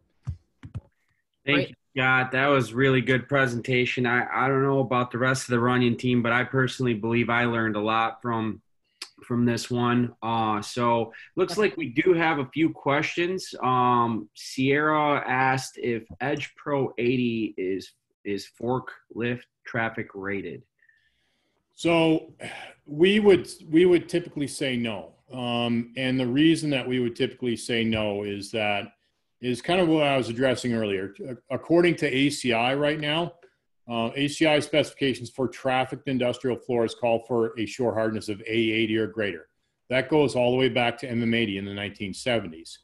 Thank you, Scott. That was really good presentation. I don't know about the rest of the Runyon team, but I personally believe I learned a lot from this one. So looks like we do have a few questions. Sierra asked if Edge Pro 80 is forklift traffic rated. So we would typically say no. And the reason that we would typically say no is that is kind of what I was addressing earlier. According to ACI right now, ACI specifications for trafficked industrial floors call for a shore hardness of A80 or greater. That goes all the way back to MM80 in the 1970s.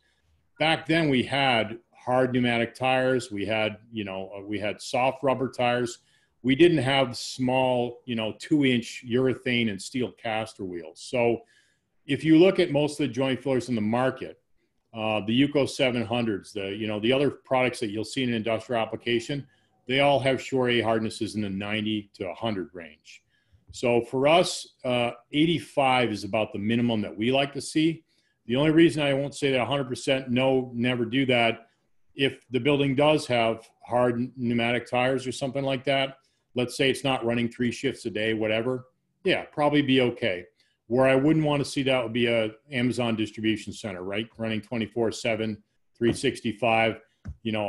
Back then we had hard pneumatic tires. We had, we had soft rubber tires. We didn't have small, 2-inch urethane and steel caster wheels. So if you look at most of the joint fillers in the market, the Uco 700s, the other products that you'll see in an industrial application, they all have Shore A hardnesses in the 90 to 100 range. So for us, 85 is about the minimum that we like to see. The only reason I won't say that 100%, no, never do that. If the building does have hard pneumatic tires or something like that, let's say it's not running 3 shifts a day, whatever, yeah, probably be okay. Where I wouldn't want to see that would be an Amazon distribution center, right? Running 24/7, 365,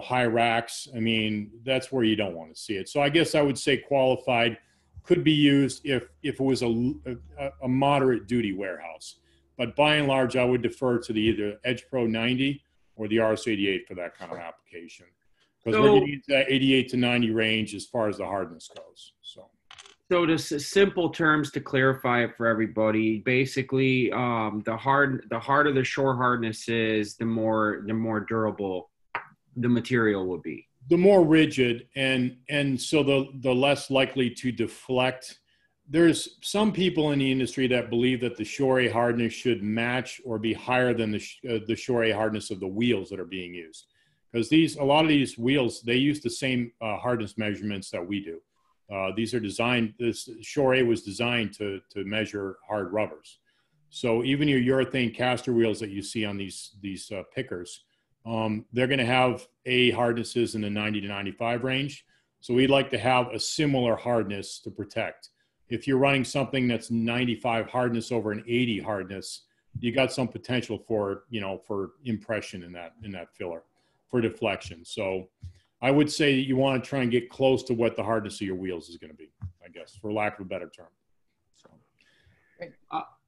high racks. I mean, that's where you don't want to see it. So I guess I would say qualified could be used if it was a moderate duty warehouse. But by and large, I would defer to the either Edge Pro 90 or the RS88 for that kind of application. Because we're getting into that 88 to 90 range as far as the hardness goes, so. So just simple terms to clarify it for everybody. Basically, the harder the shore hardness is, the more durable the material will be. The more rigid, and so the less likely to deflect. There's some people in the industry that believe that the Shore A hardness should match or be higher than the Shore A hardness of the wheels that are being used, because a lot of these wheels, they use the same hardness measurements that we do. These are designed. This Shore A was designed to measure hard rubbers. So even your urethane caster wheels that you see on these pickers, they're going to have A hardnesses in the 90 to 95 range. So we'd like to have a similar hardness to protect. If you're running something that's 95 hardness over an 80 hardness, you got some potential for impression in that filler, for deflection. So I would say you want to try and get close to what the hardness of your wheels is going to be, I guess, for lack of a better term. So.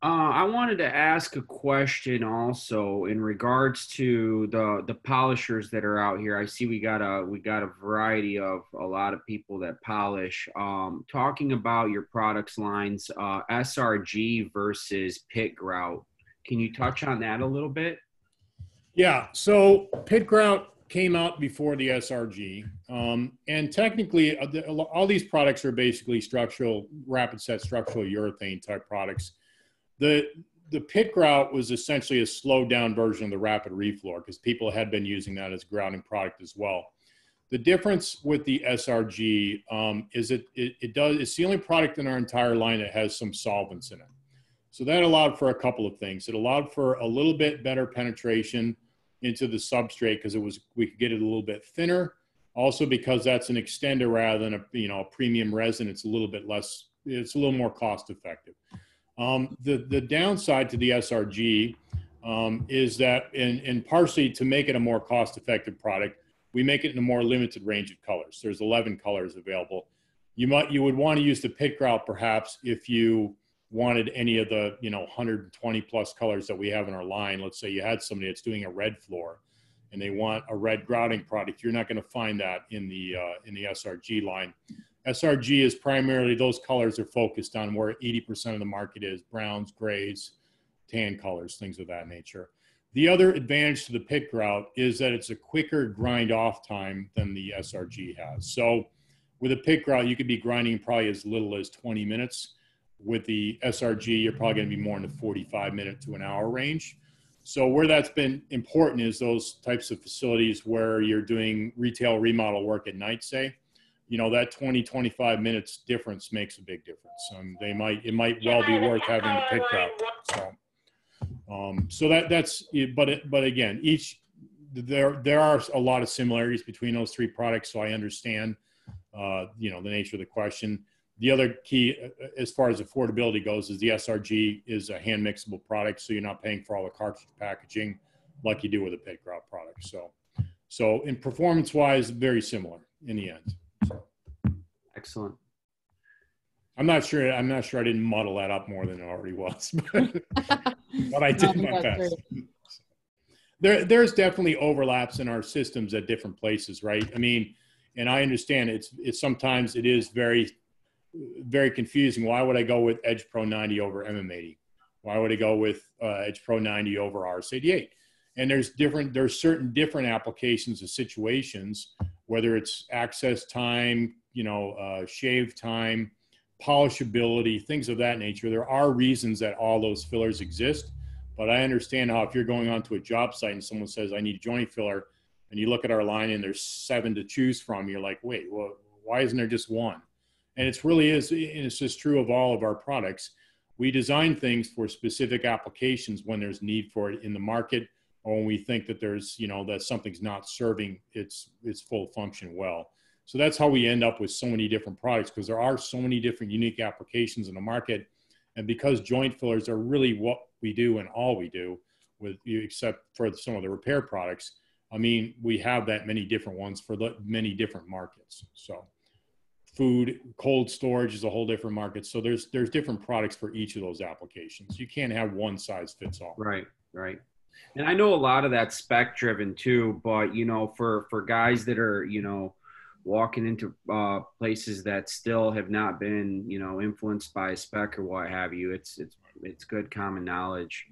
I wanted to ask a question also in regards to the polishers that are out here. I see we got a variety of a lot of people that polish. Talking about your products lines, SRG versus pit grout. Can you touch on that a little bit? Yeah. So pit grout came out before the SRG. And technically, all these products are basically rapid set structural urethane type products. The pit grout was essentially a slowed down version of the rapid refloor, because people had been using that as a grouting product as well. The difference with the SRG is it's the only product in our entire line that has some solvents in it. So that allowed for a couple of things. It allowed for a little bit better penetration into the substrate, because we could get it a little bit thinner. Also because that's an extender rather than a premium resin, it's a little more cost effective. The downside to the SRG is that, and partially to make it a more cost effective product, we make it in a more limited range of colors. There's 11 colors available. You would want to use the pit grout perhaps if you wanted any of the 120 plus colors that we have in our line. Let's say you had somebody that's doing a red floor and they want a red grouting product. You're not going to find that in the SRG line. SRG is primarily, those colors are focused on where 80% of the market is: browns, grays, tan colors, things of that nature. The other advantage to the pit grout is that it's a quicker grind off time than the SRG has. So with a pit grout, you could be grinding probably as little as 20 minutes. With the SRG, you're probably going to be more in the 45-minute to an hour range. So where that's been important is those types of facilities where you're doing retail remodel work at night, say. That 20, 25 minutes difference makes a big difference. It might well be worth having a pit grout. But again, there are a lot of similarities between those three products. So I understand, the nature of the question. The other key, as far as affordability goes, is the SRG is a hand mixable product, so you're not paying for all the cartridge packaging like you do with a pit grout product. So in performance-wise, very similar in the end. Excellent. I'm not sure I didn't muddle that up more than it already was, but I did my best. There's definitely overlaps in our systems at different places, right? I mean, and I understand it's sometimes it is very, very confusing. Why would I go with Edge Pro 90 over MM80? Why would I go with Edge Pro 90 over RS88? And there's certain different applications and situations, whether it's access time, shave time, polishability, things of that nature. There are reasons that all those fillers exist, but I understand how if you're going onto a job site and someone says, I need a joint filler, and you look at our line and there's 7 to choose from, you're like, wait, well, why isn't there just one? And it's really is, and it's just true of all of our products. We design things for specific applications when there's need for it in the market, or when we think that there's, that something's not serving its full function well. So that's how we end up with so many different products, because there are so many different unique applications in the market. And because joint fillers are really what we do and all we do, with except for some of the repair products, I mean, we have that many different ones for many different markets. So food, cold storage is a whole different market. So there's different products for each of those applications. You can't have one size fits all. Right. And I know a lot of that's spec driven too, but for guys that are, walking into places that still have not been, you know, influenced by spec or what have you. It's good common knowledge.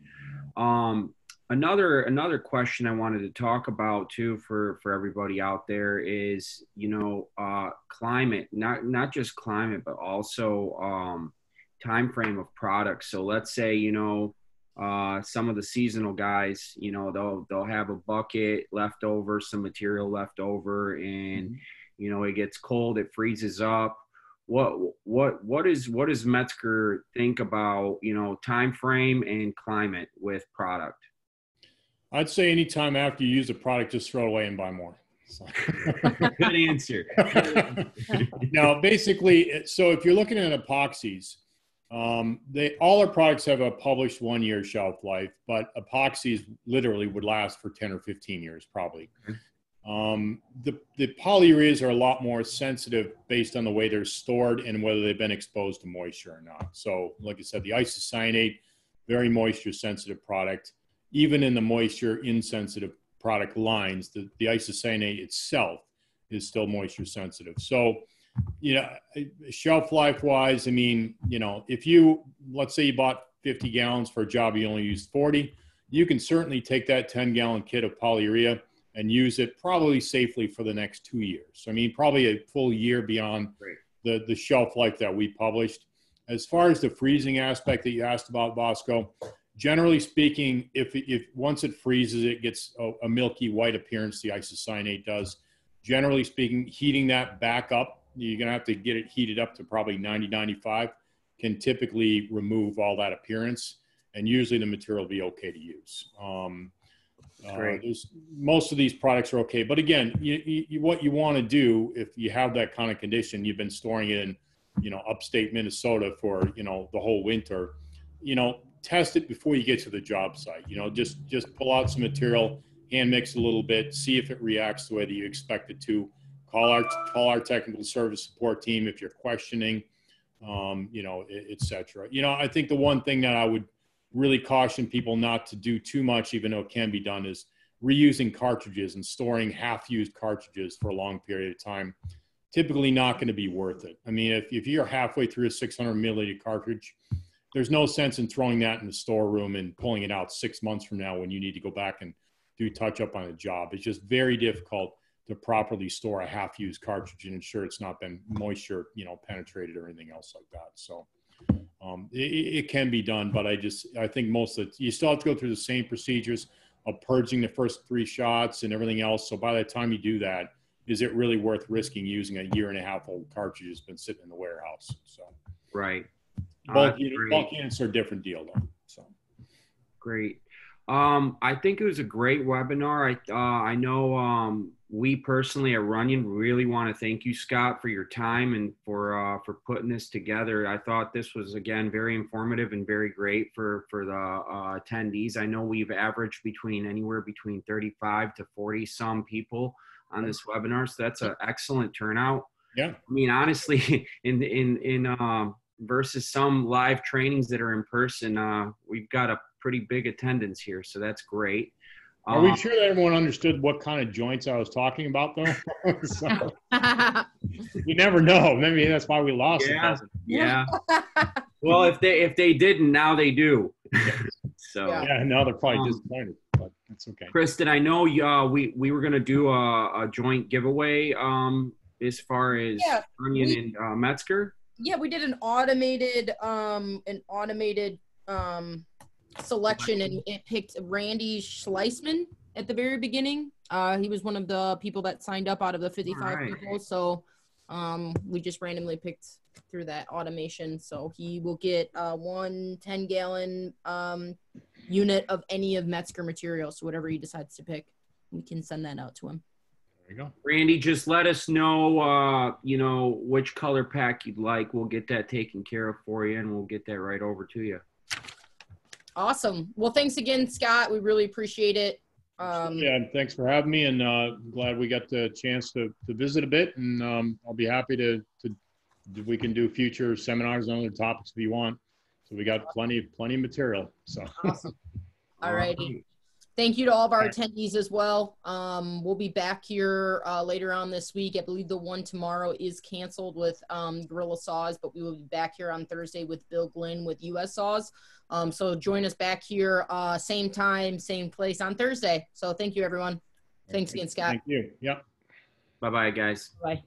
Another question I wanted to talk about too for everybody out there is, you know, climate, not just climate, but also time frame of products. So let's say, you know, some of the seasonal guys, you know, they'll have a bucket left over, some material left over, and you know, it gets cold, it freezes up. What does Metzger think about, you know, time frame and climate with product? I'd say anytime after you use the product, just throw it away and buy more. So. Good answer. Now, basically, so if you're looking at epoxies, all our products have a published 1 year shelf life, but epoxies literally would last for 10 or 15 years probably. The polyureas are a lot more sensitive based on the way they're stored and whether they've been exposed to moisture or not. So like I said, the isocyanate, very moisture sensitive product. Even in the moisture insensitive product lines, the isocyanate itself is still moisture sensitive. So, you know, shelf life wise, I mean, you know, if you, let's say you bought 50 gallons for a job, you only used 40, you can certainly take that 10-gallon kit of polyurea and use it probably safely for the next 2 years. I mean, probably a full year beyond the shelf life that we published. As far as the freezing aspect that you asked about, Bosco, generally speaking, if once it freezes, it gets a milky white appearance, the isocyanate does. Generally speaking, heating that back up, you're going to have to get it heated up to probably 90, 95, can typically remove all that appearance, and usually the material will be okay to use. Most of these products are okay. But again, what you want to do, if you have that kind of condition, you've been storing it in, you know, upstate Minnesota for, you know, the whole winter, you know, test it before you get to the job site. You know, just pull out some material, hand mix a little bit, see if it reacts the way that you expect it to. Call our technical service support team if you're questioning, you know, etc. You know, I think the one thing that I would really caution people not to do too much, even though it can be done, is reusing cartridges and storing half-used cartridges for a long period of time. Typically not going to be worth it. I mean, if you're halfway through a 600 milliliter cartridge, there's no sense in throwing that in the storeroom and pulling it out 6 months from now when you need to go back and do touch up on a job. It's just very difficult to properly store a half-used cartridge and ensure it's not been moisture, you know, penetrated or anything else like that. So it can be done, but I think most of it, you still have to go through the same procedures of purging the first 3 shots and everything else. So by the time you do that, is it really worth risking using a 1.5-year old cartridge that's been sitting in the warehouse? So, right. Bulk units are a different deal though. So great. I think it was a great webinar. I know we personally at Runyon really want to thank you, Scott, for your time and for putting this together. I thought this was, again, very informative and very great for the attendees. I know we've averaged anywhere between 35 to 40 some people on this webinar, so that's an excellent turnout. Yeah, I mean, honestly, versus some live trainings that are in person, we've got a pretty big attendance here, so that's great. Are we sure that everyone understood what kind of joints I was talking about, though? So, you never know. Maybe that's why we lost. Yeah. Well, if they didn't, now they do. So yeah, now they're probably disappointed, but that's okay. Kristen, I know we were gonna do a joint giveaway as far as Runyon and Metzger. Yeah, we did an automated selection, and it picked Randy Schleisman at the very beginning. He was one of the people that signed up out of the 55 people. So we just randomly picked through that automation. So he will get one 10-gallon unit of any of Metzger materials. So whatever he decides to pick, we can send that out to him. There you go. Randy, just let us know, you know, which color pack you'd like. We'll get that taken care of for you, and we'll get that right over to you. Awesome. Well, thanks again, Scott. We really appreciate it. Yeah, and thanks for having me, and glad we got the chance to visit a bit, and I'll be happy to we can do future seminars on other topics if you want. So we got plenty of material. So. Awesome. All righty. Thank you to all of our attendees as well. We'll be back here later on this week. I believe the one tomorrow is canceled with Gorilla Saws, but we will be back here on Thursday with Bill Glynn with US Saws. So join us back here, same time, same place on Thursday. So thank you, everyone. Thanks again, Scott. Thank you. Yep. Bye-bye, guys. Bye.